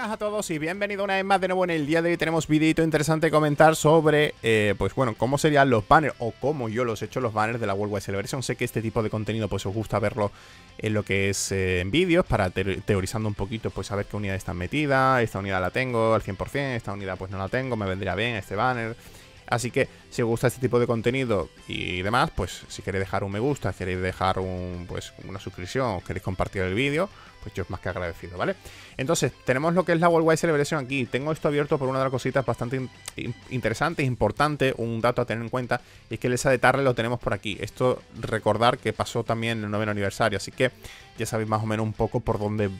Buenas a todos y bienvenidos una vez más de nuevo. En el día de hoy tenemos videito interesante que comentar sobre, pues bueno, cómo serían los banners o cómo yo los he hecho los banners de la Worldwide Celebration. Sé que este tipo de contenido pues os gusta verlo en lo que es en vídeos, para teorizando un poquito, pues saber qué unidad están metidas. Esta unidad la tengo al 100%, esta unidad pues no la tengo, me vendría bien este banner. Así que si os gusta este tipo de contenido y demás, pues si queréis dejar un me gusta, si queréis dejar pues, una suscripción, o queréis compartir el vídeo, pues yo es más que agradecido, ¿vale? Entonces, tenemos lo que es la Worldwide Celebration aquí. Tengo esto abierto por una de las cositas bastante interesantes, importante, un dato a tener en cuenta, y es que el ESA de Turles lo tenemos por aquí. Esto, recordar que pasó también el 9º aniversario, así que ya sabéis más o menos un poco por dónde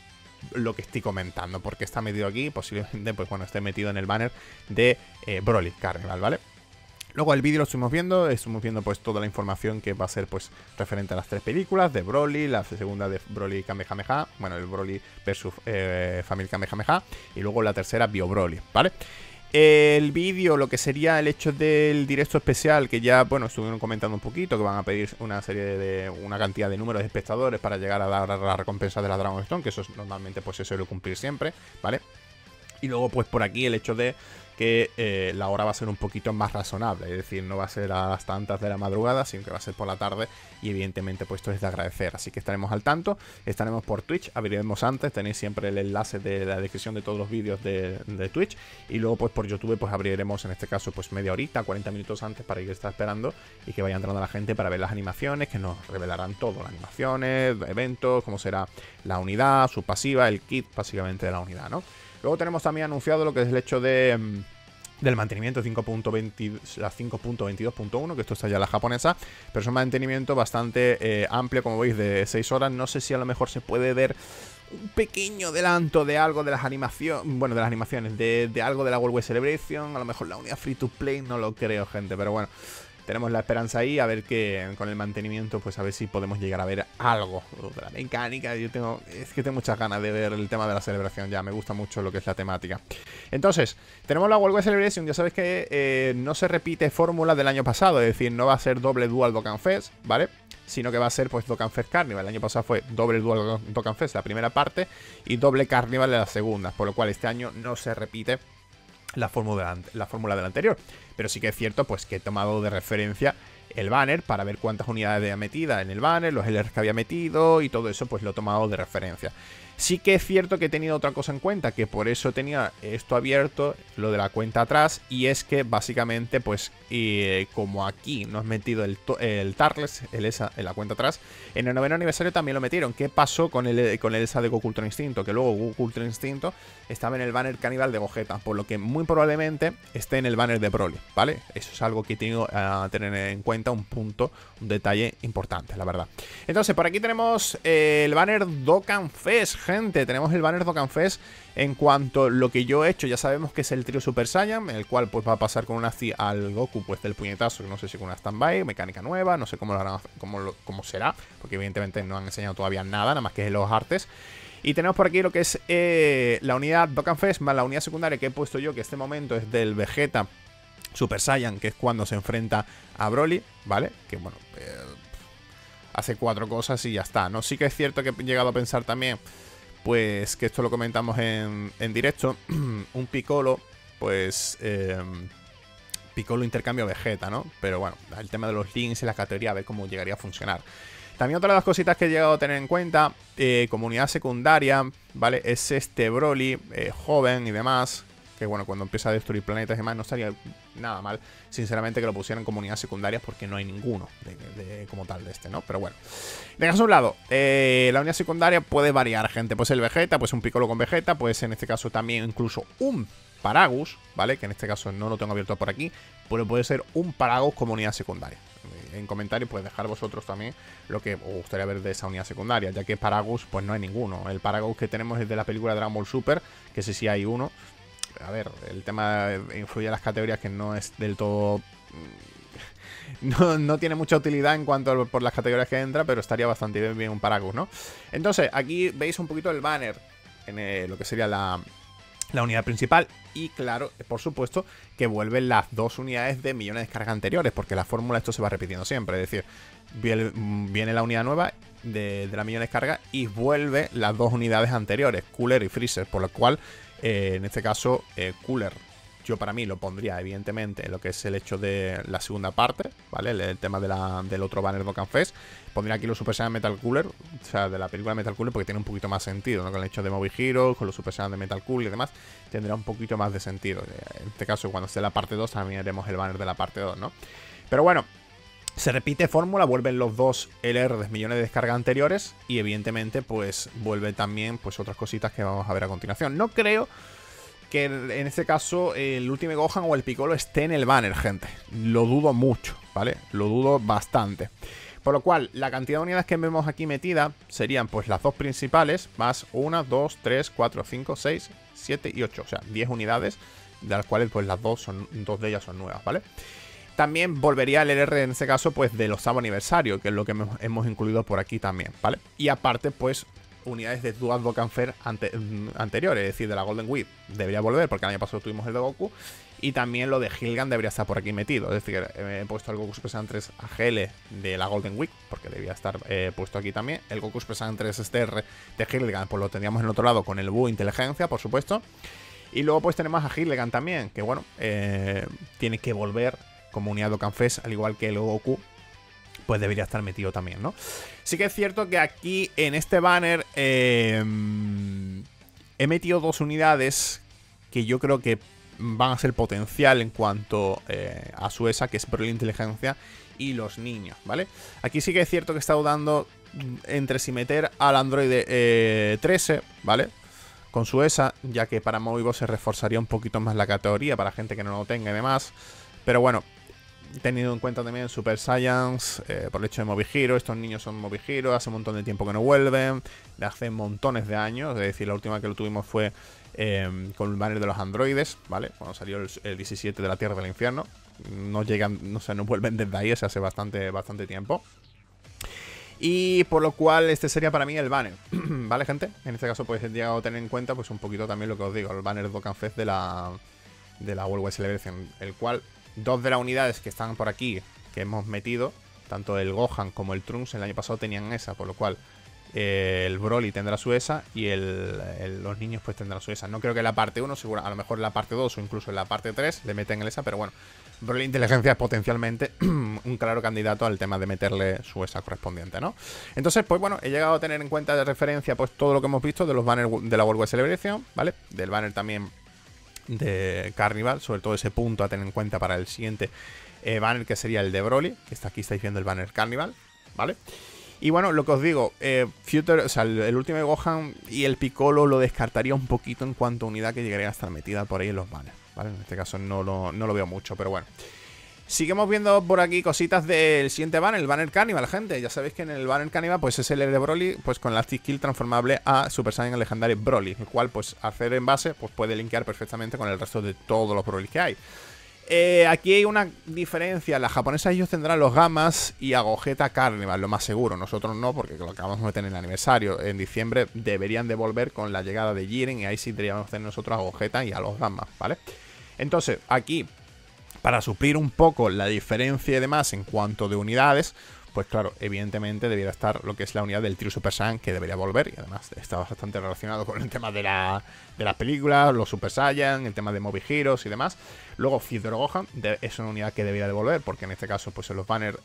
lo que estoy comentando, porque está metido aquí, posiblemente, pues bueno, esté metido en el banner de Broly Carnival, ¿vale? Luego el vídeo lo estuvimos viendo pues toda la información que va a ser pues referente a las tres películas de Broly, la segunda de Broly Kamehameha, bueno, el Broly versus Family Kamehameha, y luego la tercera Bio Broly, ¿vale? El vídeo, lo que sería el hecho del directo especial, que ya, bueno, estuvieron comentando un poquito, que van a pedir una serie de una cantidad de números de espectadores para llegar a dar la recompensa de la Dragon Stone, que eso normalmente pues se suele cumplir siempre, ¿vale? Y luego pues por aquí el hecho de que la hora va a ser un poquito más razonable, es decir, no va a ser a las tantas de la madrugada, sino que va a ser por la tarde, y evidentemente pues esto es de agradecer, así que estaremos al tanto, estaremos por Twitch, abriremos antes, tenéis siempre el enlace de la descripción de todos los vídeos de Twitch, y luego pues por YouTube pues abriremos en este caso pues media horita, 40 minutos antes para ir estar esperando y que vaya entrando la gente para ver las animaciones, que nos revelarán todo, las animaciones, eventos, cómo será la unidad, su pasiva, el kit básicamente de la unidad, ¿no? Luego tenemos también anunciado lo que es el hecho del mantenimiento 5.22.1, que esto está ya la japonesa, pero es un mantenimiento bastante amplio, como veis, de 6 horas. No sé si a lo mejor se puede ver un pequeño adelanto de algo de las animaciones, bueno, de las animaciones, de algo de la Worldwide Celebration, a lo mejor la unidad Free to Play, no lo creo, gente, pero bueno. Tenemos la esperanza ahí, a ver que con el mantenimiento, pues a ver si podemos llegar a ver algo de la mecánica. Yo tengo, es que tengo muchas ganas de ver el tema de la celebración ya, me gusta mucho lo que es la temática. Entonces, tenemos la Worldwide Celebration, ya sabéis que no se repite fórmula del año pasado, es decir, no va a ser doble Dual Dokkan Fest, ¿vale? Sino que va a ser pues Dokkan Fest Carnival. El año pasado fue doble Dual Dokkan Fest, la primera parte, y doble Carnival de la segunda, por lo cual este año no se repite la fórmula del anterior, pero sí que es cierto pues que he tomado de referencia el banner para ver cuántas unidades había metido en el banner, los LRs que había metido y todo eso, pues lo he tomado de referencia. Sí que es cierto que he tenido otra cosa en cuenta, que por eso tenía esto abierto, lo de la cuenta atrás, y es que básicamente pues como aquí no has metido el Turles, el ESA en la cuenta atrás, en el 9º aniversario también lo metieron. ¿Qué pasó con el ESA de Goku Ultra Instinto? Que luego Goku Ultra Instinto estaba en el banner caníbal de Gogeta, por lo que muy probablemente esté en el banner de Broly, ¿vale? Eso es algo que he tenido a tener en cuenta, un punto, un detalle importante, la verdad. Entonces, por aquí tenemos el banner Dokkan Fest, gente. Tenemos el banner Dokkan Fest en cuanto a lo que yo he hecho. Ya sabemos que es el trío Super Saiyan, el cual pues va a pasar con una C al Goku pues del puñetazo, no sé si con una stand-by, mecánica nueva, no sé cómo será, porque evidentemente no han enseñado todavía nada más que los artes. Y tenemos por aquí lo que es la unidad Dokkan Fest más la unidad secundaria que he puesto yo, que este momento es del Vegeta Super Saiyan, que es cuando se enfrenta a Broly, ¿vale? Que bueno, hace cuatro cosas y ya está, ¿no? Sí que es cierto que he llegado a pensar también, pues que esto lo comentamos en directo, un Piccolo, pues Piccolo intercambio Vegeta, ¿no? Pero bueno, el tema de los links y las categorías, a ver cómo llegaría a funcionar. También otra de las cositas que he llegado a tener en cuenta, comunidad secundaria, ¿vale? Es este Broly, joven y demás, que bueno, cuando empieza a destruir planetas y demás, no estaría nada mal, sinceramente, que lo pusieran en comunidades secundarias, porque no hay ninguno como tal de este, ¿no? Pero bueno, dejamos a un lado, la unidad secundaria puede variar, gente, pues el Vegeta, pues un Piccolo con Vegeta, pues en este caso también incluso un Paragus, ¿vale? Que en este caso no lo tengo abierto por aquí, pero puede ser un Paragus como unidad secundaria. En comentarios pues dejar vosotros también lo que os gustaría ver de esa unidad secundaria, ya que Paragus pues no hay ninguno. El Paragus que tenemos es de la película Dragon Ball Super, que sí hay uno. A ver, el tema influye en las categorías, que no es del todo... No tiene mucha utilidad en cuanto a por las categorías que entra, pero estaría bastante bien un Paragus, ¿no? Entonces, aquí veis un poquito el banner en lo que sería la unidad principal. Y claro, por supuesto, que vuelven las dos unidades de millones de descargas anteriores, porque la fórmula esto se va repitiendo siempre. Es decir, viene la unidad nueva de la millón de descargas y vuelve las dos unidades anteriores, Cooler y Freezer, por lo cual en este caso, Cooler. Yo para mí lo pondría, evidentemente, en lo que es el hecho de la segunda parte, ¿vale? El tema de del otro banner Dokkan Fest. Pondría aquí los Super Saiyan Metal Cooler, o sea, de la película Metal Cooler, porque tiene un poquito más sentido, ¿no? Con el hecho de Mobile Heroes, con los Super Saiyan de Metal Cooler y demás, tendrá un poquito más de sentido. En este caso, cuando esté la parte 2, también haremos el banner de la parte 2, ¿no? Pero bueno, se repite fórmula, vuelven los dos LR de millones de descargas anteriores y, evidentemente, pues vuelve también pues otras cositas que vamos a ver a continuación. No creo que en este caso el Ultimate Gohan o el Piccolo esté en el banner, gente. Lo dudo mucho, ¿vale? Lo dudo bastante. Por lo cual, la cantidad de unidades que vemos aquí metida serían pues las dos principales, más 1, 2, 3, 4, 5, 6, 7 y 8. O sea, 10 unidades, de las cuales pues las dos de ellas son nuevas, ¿vale? También volvería el LR en este caso pues del 8º aniversario, que es lo que hemos incluido por aquí también, ¿vale? Y aparte pues unidades de Dual Dokkan Fest anteriores, es decir, de la Golden Week debería volver, porque el año pasado tuvimos el de Goku, y también lo de Hilligan debería estar por aquí metido, es decir, he puesto el Goku Super Saiyan 3 AGL de la Golden Week, porque debía estar puesto aquí también, el Goku Super Saiyan 3 STR de Hilligan, pues lo teníamos en el otro lado con el Buu Inteligencia, por supuesto, y luego pues tenemos a Hilligan también, que bueno, tiene que volver como unidad Dokkan Fest, al igual que el Goku, pues debería estar metido también, ¿no? Sí que es cierto que aquí, en este banner, he metido dos unidades que yo creo que van a ser potencial en cuanto a su ESA, que es Broly Inteligencia y los niños, ¿vale? Aquí sí que es cierto que he estado dudando entre si meter al androide 13, ¿vale? Con su ESA, ya que para Movie Bosses se reforzaría un poquito más la categoría para gente que no lo tenga y demás. Pero bueno, teniendo en cuenta también Super Saiyans, por el hecho de Movie Heroes, estos niños son Movie Heroes, hace un montón de tiempo que no vuelven, de hace montones de años, es decir, la última que lo tuvimos fue con el banner de los androides, ¿vale? Cuando salió el 17 de la Tierra del Infierno, no llegan, no sé, no vuelven desde ahí, o sea, hace bastante tiempo. Y por lo cual este sería para mí el banner, ¿vale, gente? En este caso pues he llegado a tener en cuenta pues un poquito también lo que os digo, el banner Dokkan Fest de la Worldwide Celebration, el cual dos de las unidades que están por aquí, que hemos metido, tanto el Gohan como el Trunks, el año pasado tenían esa, por lo cual el Broly tendrá su esa y los niños pues tendrán su esa. No creo que en la parte 1, seguro, a lo mejor en la parte 2 o incluso en la parte 3 le meten el esa, pero bueno, Broly Inteligencia es potencialmente un claro candidato al tema de meterle su esa correspondiente, ¿no? Entonces, pues bueno, he llegado a tener en cuenta de referencia pues todo lo que hemos visto de los banners de la Worldwide Celebration, ¿vale? Del banner también de Carnival, sobre todo ese punto a tener en cuenta para el siguiente banner, que sería el de Broly, que está aquí, estáis viendo el banner Carnival, ¿vale? Y bueno, lo que os digo, Future, o sea, el último de Gohan y el Piccolo lo descartaría un poquito en cuanto a unidad que llegaría a estar metida por ahí en los banners, ¿vale? En este caso no lo veo mucho, pero bueno. Sigamos viendo por aquí cositas del siguiente banner, el banner Carnival, gente. Ya sabéis que en el banner Carnival pues es el de Broly, pues con la T-Kill transformable a Super Saiyan legendario Broly, el cual pues hacer en base pues puede linkear perfectamente con el resto de todos los Broly que hay. Aquí hay una diferencia, las japonesas ellos tendrán los Gamas y Agojeta Carnival, lo más seguro. Nosotros no, porque lo acabamos de meter en el aniversario. En diciembre deberían de volver con la llegada de Jiren y ahí sí deberíamos tener nosotros a Agojeta y a los Gamas, ¿vale? Entonces, aquí, para suplir un poco la diferencia y demás en cuanto de unidades, pues claro, evidentemente debería estar lo que es la unidad del Trio Super Saiyan, que debería volver, y además está bastante relacionado con el tema de las películas, los Super Saiyan, el tema de Movie Heroes y demás. Luego Future Gohan es una unidad que debería de volver, porque en este caso pues en los banners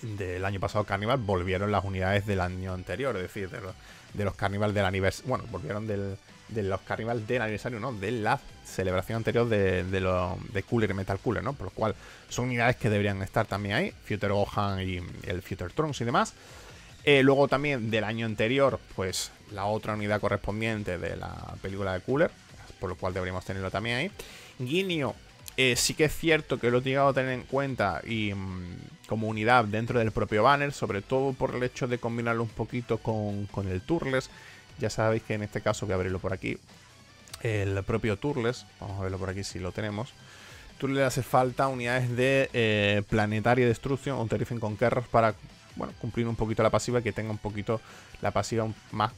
del año pasado Carnival volvieron las unidades del año anterior, es decir, de los Carnival del aniversario, bueno, volvieron de los Carnival del aniversario, no, de la celebración anterior de Cooler y Metal Cooler, ¿no? Por lo cual son unidades que deberían estar también ahí, Future Gohan y el Future Trunks y demás. Luego también del año anterior, pues la otra unidad correspondiente de la película de Cooler, por lo cual deberíamos tenerlo también ahí. Guinio, sí que es cierto que lo he llegado a tener en cuenta y como unidad dentro del propio banner, sobre todo por el hecho de combinarlo un poquito con el Turles. Ya sabéis que en este caso, voy a abrirlo por aquí, el propio Turles, vamos a verlo por aquí si lo tenemos. Turles hace falta unidades de Planetaria Destrucción o Terrifying Conqueror para, bueno, cumplir un poquito la pasiva, que tenga un poquito la pasiva más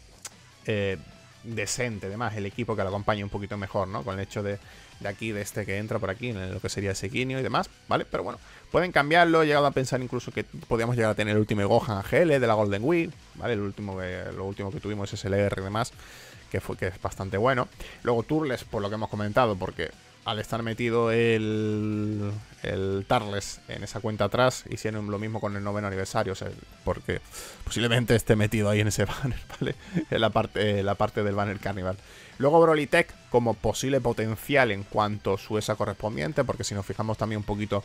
decente, además el equipo que lo acompañe un poquito mejor, ¿no? Con el hecho de aquí, de este que entra por aquí, en lo que sería ese Guinio y demás, ¿vale? Pero bueno, pueden cambiarlo. He llegado a pensar incluso que podíamos llegar a tener el último Gohan GL de la Golden Week, ¿vale? Lo último que tuvimos es el R y demás, que es bastante bueno. Luego Turles, por lo que hemos comentado, porque al estar metido el Turles en esa cuenta atrás, hicieron lo mismo con el 9º aniversario, o sea, porque posiblemente esté metido ahí en ese banner, ¿vale? En la parte del banner Carnival. Luego Broly Tech como posible potencial en cuanto a su esa correspondiente, porque si nos fijamos también un poquito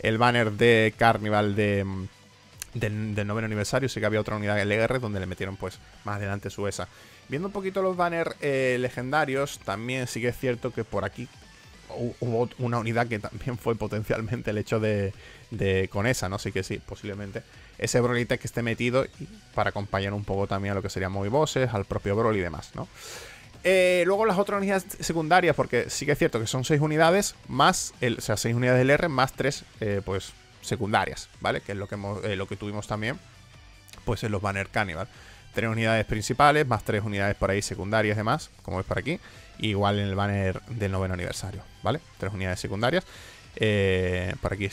el banner de Carnival del 9º aniversario, sí que había otra unidad en LR donde le metieron pues más adelante su esa. Viendo un poquito los banners legendarios, también sí que es cierto que por aquí hubo una unidad que también fue potencialmente el hecho de con esa, ¿no? Así que sí, posiblemente ese Broly Tech que esté metido para acompañar un poco también a lo que serían Movie Bosses, al propio Broly y demás, ¿no? Luego las otras unidades secundarias, porque sí que es cierto que son 6 unidades más, o sea, 6 unidades del R más 3, pues, secundarias, ¿vale? Que es lo que tuvimos también, pues, en los Banner Carnival. 3 unidades principales, más 3 unidades por ahí secundarias, demás, como ves por aquí. Igual en el banner del 9º aniversario, ¿vale? 3 unidades secundarias. Por aquí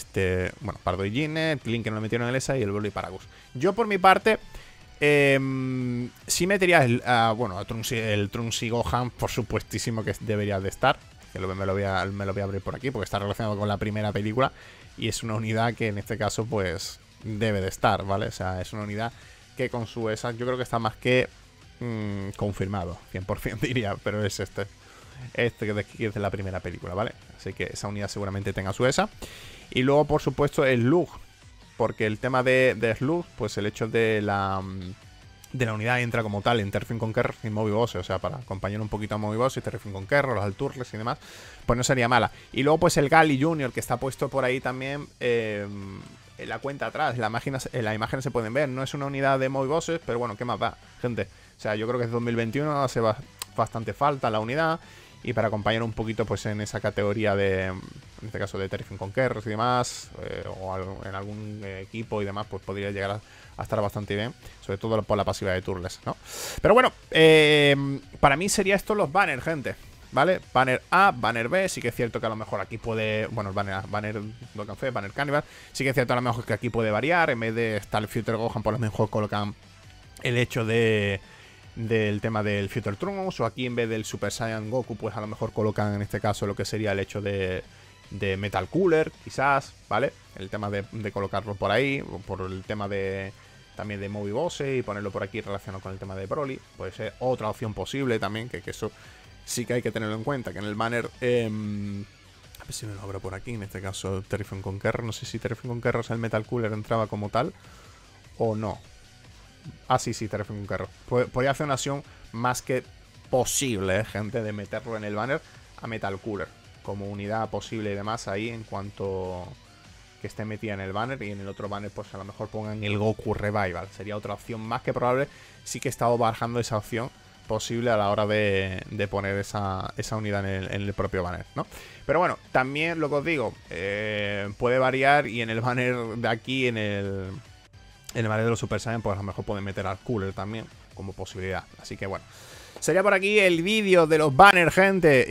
bueno, Pardo y Gine, el Clint que nos metieron en el ESA y el Broly y Paragus. Yo por mi parte, sí metería a Trunks, el Trunks y Gohan, por supuestísimo que debería de estar. Que me lo voy a abrir por aquí porque está relacionado con la primera película y es una unidad que en este caso pues debe de estar, ¿vale? O sea, es una unidad que con su ESA yo creo que está más que confirmado, 100% diría, pero es este que es de la primera película, ¿vale? Así que esa unidad seguramente tenga su ESA. Y luego, por supuesto, el Slug, porque el tema de Slug, pues el hecho de la unidad entra como tal en Terrifying Conqueror y Movie Bosses, o sea, para acompañar un poquito a Movie Bosses y Terrifying Conqueror, los Turles y demás, pues no sería mala. Y luego, pues el Gali Junior, que está puesto por ahí también. En la cuenta atrás, las imágenes se pueden ver. No es una unidad de Movie Bosses, pero bueno, ¿qué más da, gente? O sea, yo creo que es 2021, hace bastante falta la unidad. Y para acompañar un poquito, pues en esa categoría de, en este caso, de Terrifying Conquerors y demás, o en algún equipo y demás, pues podría llegar a estar bastante bien. Sobre todo por la pasiva de Turles, ¿no? Pero bueno, para mí sería esto los banners, gente, ¿vale? Banner A, Banner B, sí que es cierto que a lo mejor aquí puede... Bueno, el Banner A, Banner Dokkan Fest, Banner Carnival, sí que es cierto a lo mejor que aquí puede variar. En vez de estar el Future Gohan, por lo mejor colocan el hecho del tema del Future Trunks, o aquí en vez del Super Saiyan Goku, pues a lo mejor colocan en este caso lo que sería el hecho de Metal Cooler, quizás, ¿vale? El tema de colocarlo por ahí, o por el tema de... también de Movie Bosses y ponerlo por aquí relacionado con el tema de Broly, puede ser otra opción posible también, que eso... Sí que hay que tenerlo en cuenta, que en el banner... a ver si me lo abro por aquí, en este caso Terrifying Conqueror. No sé si Terrifying Conqueror, o sea, el Metal Cooler entraba como tal o no. Ah, sí, Terrifying Conqueror. Podría hacer una acción más que posible, gente, de meterlo en el banner a Metal Cooler. Como unidad posible y demás ahí en cuanto que esté metida en el banner. Y en el otro banner pues a lo mejor pongan el Goku Revival. Sería otra opción más que probable. Sí que he estado bajando esa opción posible a la hora de poner esa unidad en el propio banner, ¿no? Pero bueno, también lo que os digo, puede variar y en el banner de aquí, en el banner de los Super Saiyan, pues a lo mejor pueden meter al Cooler también como posibilidad. Así que bueno, sería por aquí el vídeo de los banners, gente.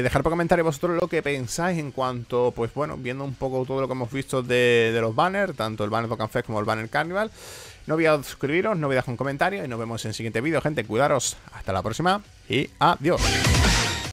Dejad por comentarios vosotros lo que pensáis en cuanto, pues bueno, viendo un poco todo lo que hemos visto de los banners, tanto el banner Dokkan Fest como el banner Carnival. No olvidéis suscribiros, no olvidéis dejar un comentario y nos vemos en el siguiente vídeo, gente. Cuidaros, hasta la próxima y adiós.